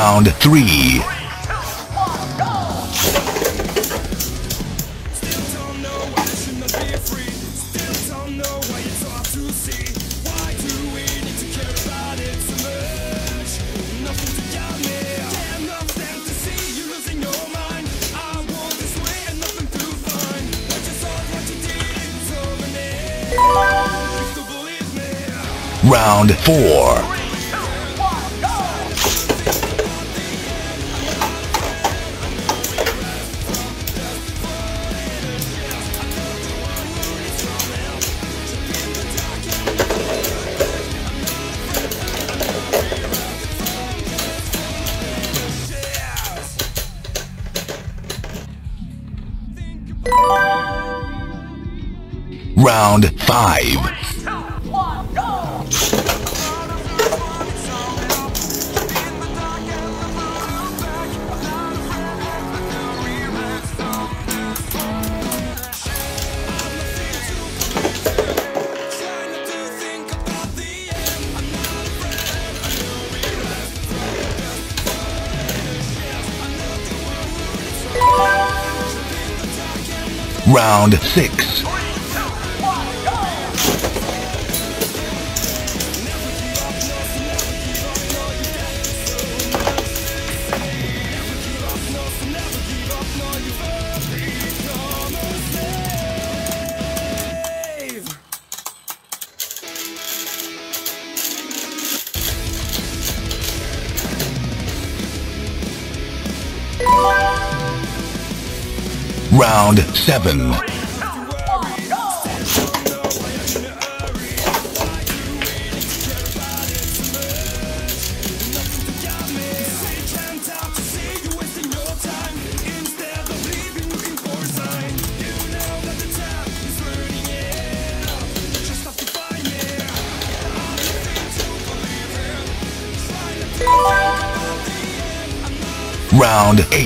Round three. 3, 2, 1, go! Still don't know why you should not be free. Still don't know why it's so hard to see. Why do we need to care about it so much? Nothing to got me. Damn, I'm sad to see you losing your mind. I want this way and nothing to find. I just saw what you did, it's over now. You still believe me. Round four. 5. Round 6. 7. Round 8.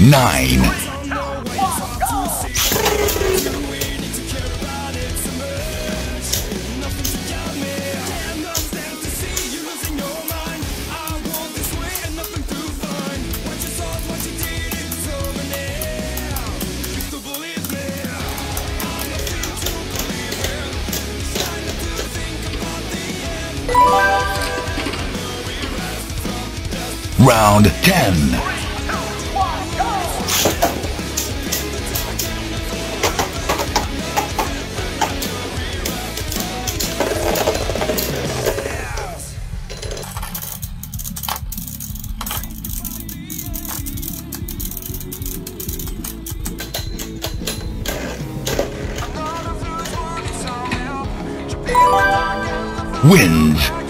9. Round 10. 1. Wins.